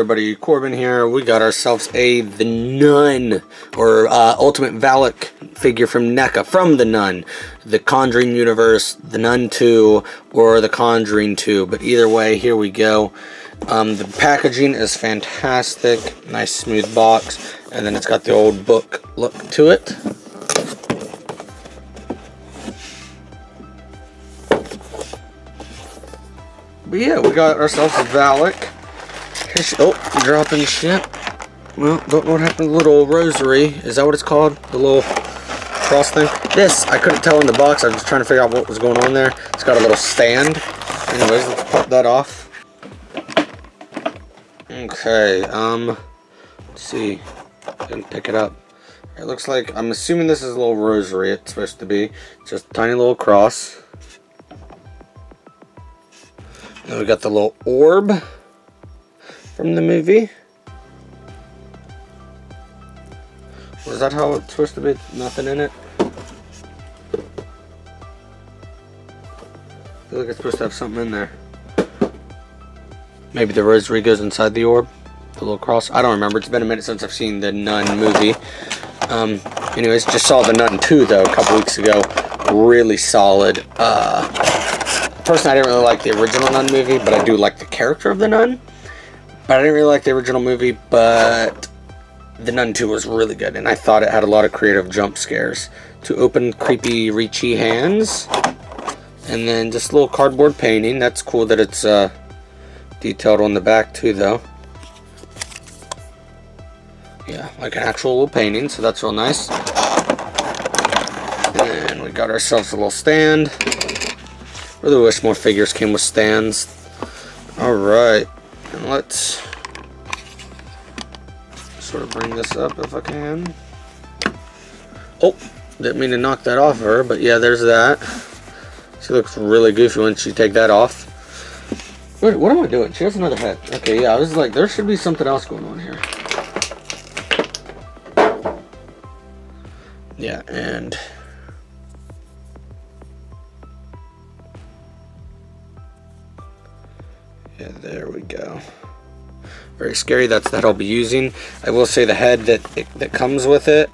everybody? Corbin here. We got ourselves a The Nun, or Ultimate Valak figure from NECA, from The Nun. The Conjuring universe, The Nun 2, or The Conjuring 2. But either way, here we go. The packaging is fantastic. Nice smooth box. And then it's got the old book look to it. But yeah, we got ourselves a Valak. Oh, dropping shit. Well, don't know what happened to the little rosary. Is that what it's called? The little cross thing? This, I couldn't tell in the box. I was trying to figure out what was going on there. It's got a little stand. Anyways, let's pop that off. Okay, let's see. I didn't pick it up. It looks like, I'm assuming this is a little rosary. It's supposed to be. Just a tiny little cross. Then we got the little orb from the movie. Was that how it's supposed to be? Nothing in it? I feel like it's supposed to have something in there. Maybe the rosary goes inside the orb? The little cross? I don't remember. It's been a minute since I've seen the Nun movie. Anyways, just saw the Nun 2 though a couple weeks ago. Really solid. Personally, I didn't really like the original Nun movie, but I do like the character of the Nun. But I didn't really like the original movie, but The Nun 2 was really good, and I thought it had a lot of creative jump scares. Two open, creepy, reachy hands. And then just a little cardboard painting. That's cool that it's detailed on the back, too, though. Yeah, like an actual little painting, so that's real nice. And we got ourselves a little stand. Really wish more figures came with stands. Alright, and let's sort of bring this up if I can. Oh, didn't mean to knock that off her, but yeah, there's that. She looks really goofy when she take that off. Wait, what am I doing? She has another head. Okay, yeah, I was like, there should be something else going on here. Yeah, and yeah, there we go. Very scary. That's that I'll be using. I will say the head that comes with it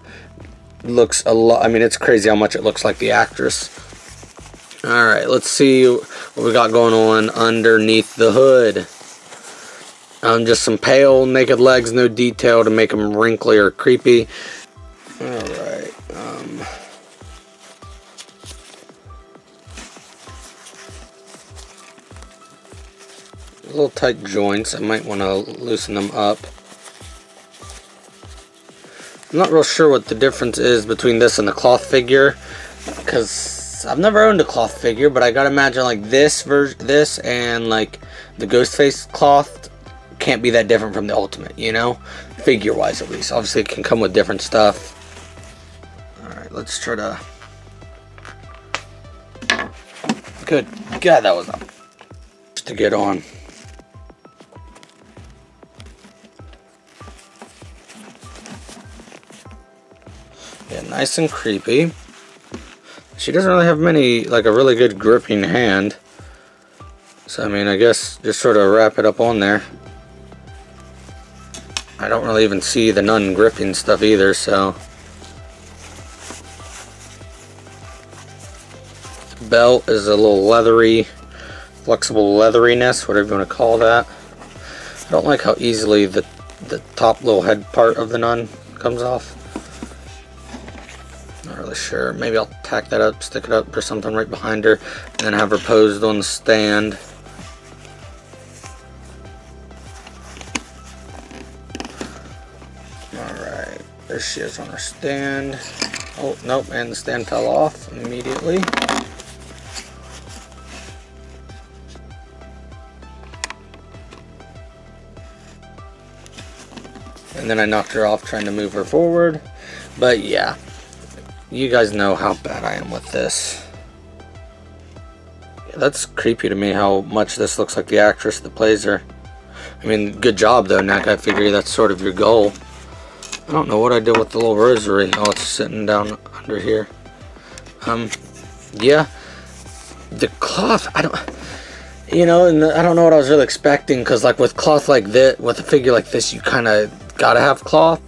looks a lot. I mean, it's crazy how much it looks like the actress. All right, let's see what we got going on underneath the hood. Just some pale, naked legs, no detail to make them wrinkly or creepy. All right. Little tight joints. I might want to loosen them up. I'm not real sure what the difference is between this and the cloth figure, because I've never owned a cloth figure, but I gotta imagine like this version, this and like the Ghostface cloth can't be that different from the Ultimate, you know, figure wise at least. Obviously it can come with different stuff. Alright, let's try to, good god that was up just to get on. Yeah, nice and creepy. She doesn't really have many, like a really good gripping hand. So, I mean, I guess just sort of wrap it up on there. I don't really even see the Nun gripping stuff either, so. The belt is a little leathery, flexible leatheriness, whatever you want to call that. I don't like how easily the top little head part of the Nun comes off. Not really sure. Maybe I'll tack that up, stick it up or something right behind her, and then have her posed on the stand. Alright, there she is on her stand. Oh, nope, and the stand fell off immediately. And then I knocked her off trying to move her forward. But yeah. You guys know how bad I am with this. Yeah, that's creepy to me how much this looks like the actress that plays her. I mean, good job though, Nick. I figure that's sort of your goal. I don't know what I did with the little rosary. Oh, it's sitting down under here. Yeah. The cloth, I don't... you know, and I don't know what I was really expecting, because like with cloth like this, with a figure like this, you kind of gotta have cloth.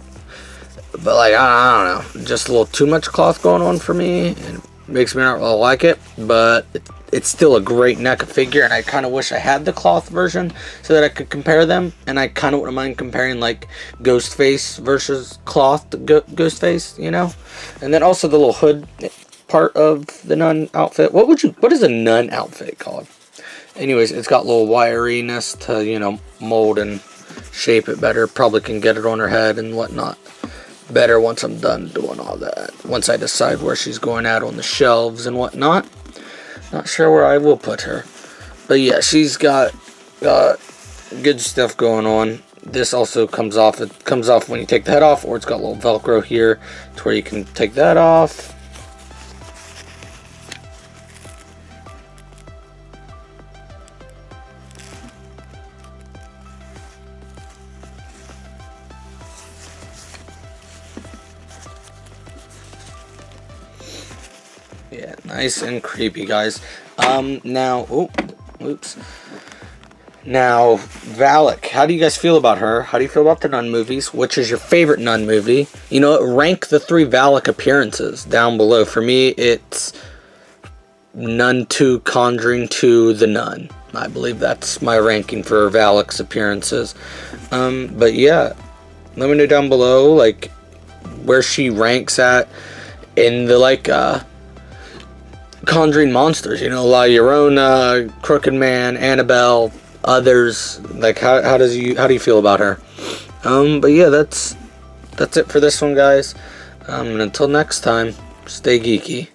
But like, I don't know, just a little too much cloth going on for me. It makes me not really like it, but it's still a great NECA figure, and I kind of wish I had the cloth version so that I could compare them. And I kind of wouldn't mind comparing like Ghostface versus cloth Ghostface, you know. And then also the little hood part of the nun outfit. What is a nun outfit called? Anyways, it's got little wiriness to, you know, mold and shape it better. Probably can get it on her head and whatnot better once I'm done doing all that. Once I decide where she's going out on the shelves and whatnot. Not sure where I will put her. But yeah, she's got good stuff going on. This also comes off. It comes off when you take the head off, or it's got a little Velcro here to where you can take that off. Yeah, nice and creepy, guys. Now, oh, oops. Now, Valak, how do you guys feel about her? How do you feel about the Nun movies? Which is your favorite Nun movie? You know, rank the three Valak appearances down below. For me, it's Nun 2, Conjuring 2, The Nun. I believe that's my ranking for Valak's appearances. But yeah, let me know down below, like, where she ranks at in the, like, Conjuring monsters, you know, La Llorona, Crooked Man, Annabelle, others. Like, how do you feel about her? But yeah, that's it for this one, guys. And until next time, stay geeky.